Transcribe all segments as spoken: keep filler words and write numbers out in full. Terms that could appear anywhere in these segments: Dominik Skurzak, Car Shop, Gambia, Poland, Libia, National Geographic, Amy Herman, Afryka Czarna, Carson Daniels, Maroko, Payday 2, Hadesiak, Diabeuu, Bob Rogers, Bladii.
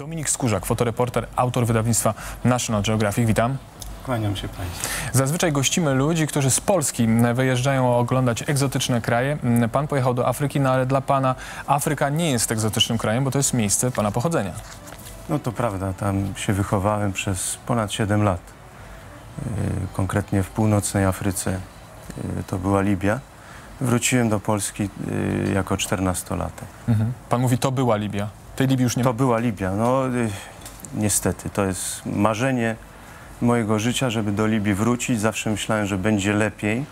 Dominik Skurzak, fotoreporter, autor wydawnictwa National Geographic. Witam. Kłaniam się Państwu. Zazwyczaj gościmy ludzi, którzy z Polski wyjeżdżają oglądać egzotyczne kraje. Pan pojechał do Afryki, no ale dla Pana Afryka nie jest egzotycznym krajem, bo to jest miejsce Pana pochodzenia. No to prawda, tam się wychowałem przez ponad siedem lat. Konkretnie w północnej Afryce, to była Libia. Wróciłem do Polski jako czternastolatek. Mhm. Pan mówi, to była Libia. Tej Libii już nie ma. To była Libia. No niestety, to jest marzenie mojego życia, żeby do Libii wrócić. Zawsze myślałem, że będzie lepiej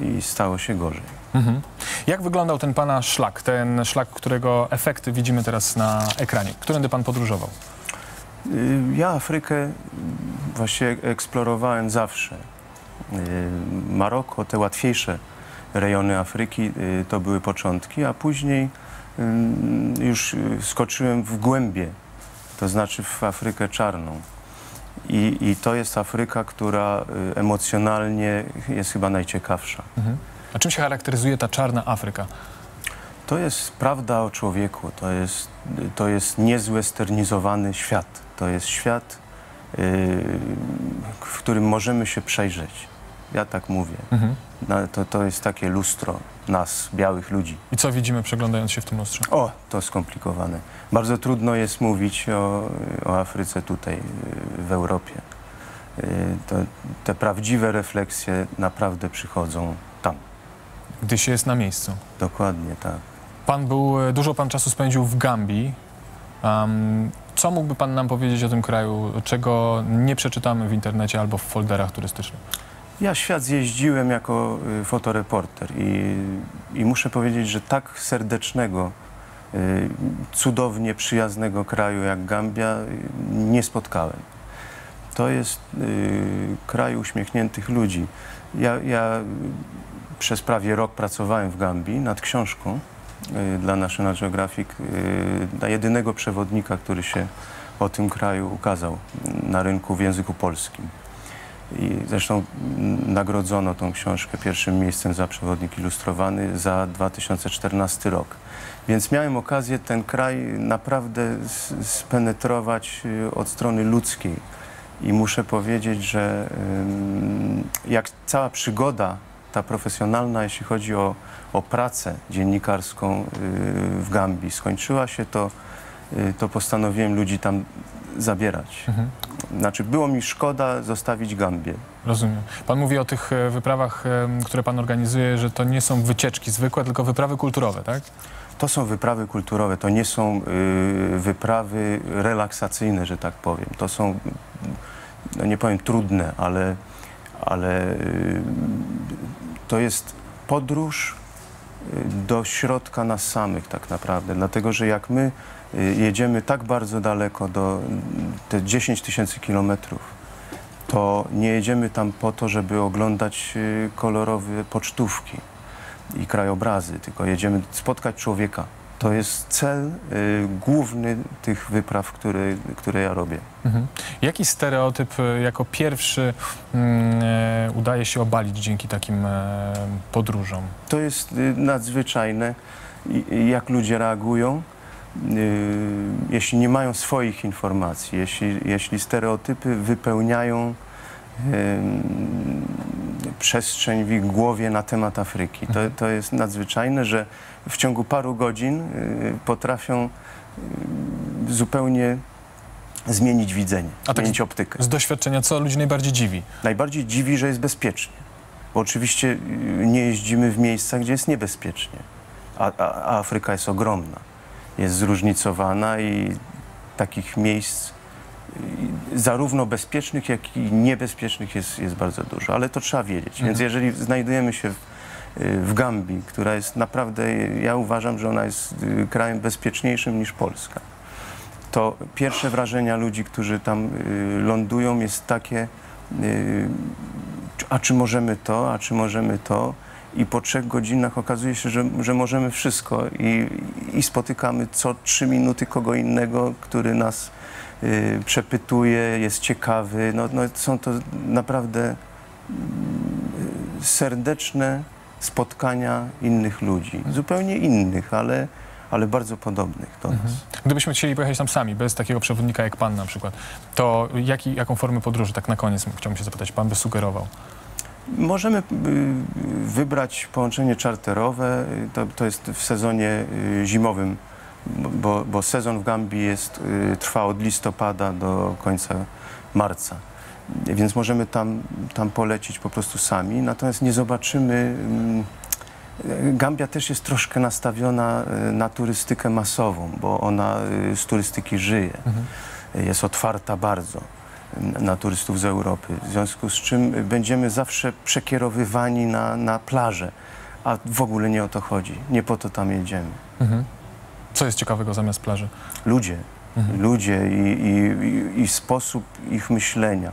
i stało się gorzej. Mhm. Jak wyglądał ten Pana szlak, ten szlak, którego efekty widzimy teraz na ekranie? Którędy Pan podróżował? Ja Afrykę właśnie eksplorowałem zawsze. Maroko, te łatwiejsze rejony Afryki to były początki, a później już skoczyłem w głębie, to znaczy w Afrykę Czarną. I, i to jest Afryka, która emocjonalnie jest chyba najciekawsza. Mhm. A czym się charakteryzuje ta czarna Afryka? To jest prawda o człowieku, to jest, to jest niezwesternizowany świat. To jest świat, yy, w którym możemy się przejrzeć. Ja tak mówię. Mhm. No, to, to jest takie lustro nas, białych ludzi. I co widzimy, przeglądając się w tym lustrze? O, to skomplikowane. Bardzo trudno jest mówić o, o Afryce tutaj, w Europie. To, te prawdziwe refleksje naprawdę przychodzą tam. Gdy się jest na miejscu. Dokładnie, tak. Pan był, dużo pan czasu spędził w Gambii. Um, co mógłby pan nam powiedzieć o tym kraju, czego nie przeczytamy w internecie albo w folderach turystycznych? Ja świat zjeździłem jako fotoreporter i, i muszę powiedzieć, że tak serdecznego, cudownie przyjaznego kraju jak Gambia nie spotkałem. To jest kraj uśmiechniętych ludzi. Ja, ja przez prawie rok pracowałem w Gambii nad książką dla National Geographic, dla jedynego przewodnika, który się o tym kraju ukazał na rynku w języku polskim. I zresztą nagrodzono tą książkę pierwszym miejscem za przewodnik ilustrowany za dwa tysiące czternasty rok. Więc miałem okazję ten kraj naprawdę spenetrować od strony ludzkiej. I muszę powiedzieć, że jak cała przygoda, ta profesjonalna, jeśli chodzi o, o pracę dziennikarską w Gambii, skończyła się, to, to postanowiłem ludzi tam zabierać. Mhm. Znaczy, było mi szkoda zostawić Gambię. Rozumiem. Pan mówi o tych wyprawach, które pan organizuje, że to nie są wycieczki zwykłe, tylko wyprawy kulturowe, tak? To są wyprawy kulturowe, to nie są y, wyprawy relaksacyjne, że tak powiem. To są, no nie powiem trudne, ale, ale y, to jest podróż do środka nas samych tak naprawdę, dlatego że jak my jedziemy tak bardzo daleko, do te dziesięć tysięcy kilometrów, to nie jedziemy tam po to, żeby oglądać kolorowe pocztówki i krajobrazy, tylko jedziemy spotkać człowieka. To jest cel główny tych wypraw, które, które ja robię. Mhm. Jaki stereotyp jako pierwszy hmm, udaje się obalić dzięki takim hmm, podróżom? To jest nadzwyczajne, jak ludzie reagują. Jeśli nie mają swoich informacji, jeśli, jeśli stereotypy wypełniają hmm, przestrzeń w ich głowie na temat Afryki. To, to jest nadzwyczajne, że w ciągu paru godzin potrafią zupełnie zmienić widzenie, A zmienić tak optykę. Z doświadczenia, co ludzi najbardziej dziwi? Najbardziej dziwi, że jest bezpiecznie. Bo oczywiście nie jeździmy w miejscach, gdzie jest niebezpiecznie. A, a Afryka jest ogromna. Jest zróżnicowana i takich miejsc zarówno bezpiecznych, jak i niebezpiecznych jest, jest bardzo dużo, ale to trzeba wiedzieć. Mhm. Więc jeżeli znajdujemy się w, w Gambii, która jest naprawdę, ja uważam, że ona jest krajem bezpieczniejszym niż Polska, to pierwsze wrażenia ludzi, którzy tam lądują, jest takie, a czy możemy to, a czy możemy to. I po trzech godzinach okazuje się, że, że możemy wszystko i, i spotykamy co trzy minuty kogo innego, który nas y, przepytuje, jest ciekawy. No, no, są to naprawdę y, serdeczne spotkania innych ludzi, zupełnie innych, ale, ale bardzo podobnych do nas. Mhm. Gdybyśmy chcieli pojechać tam sami, bez takiego przewodnika jak pan na przykład, to jaki, jaką formę podróży, tak na koniec chciałbym się zapytać, pan by sugerował? Możemy wybrać połączenie czarterowe, to, to jest w sezonie zimowym, bo, bo sezon w Gambii jest, trwa od listopada do końca marca. Więc możemy tam, tam polecieć po prostu sami, natomiast nie zobaczymy... Gambia też jest troszkę nastawiona na turystykę masową, bo ona z turystyki żyje. Mhm. Jest otwarta bardzo na turystów z Europy, w związku z czym będziemy zawsze przekierowywani na, na plażę, a w ogóle nie o to chodzi, nie po to tam jedziemy. Mhm. Co jest ciekawego zamiast plaży? Ludzie, mhm. ludzie i, i, i sposób ich myślenia,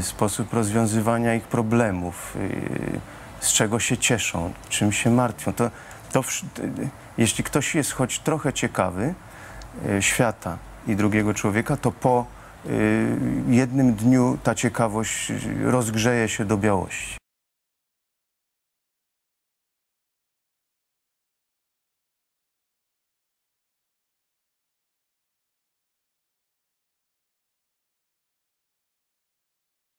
sposób rozwiązywania ich problemów, z czego się cieszą, czym się martwią. To, to, jeśli ktoś jest choć trochę ciekawy świata i drugiego człowieka, to po jednym dniu ta ciekawość rozgrzeje się do białości.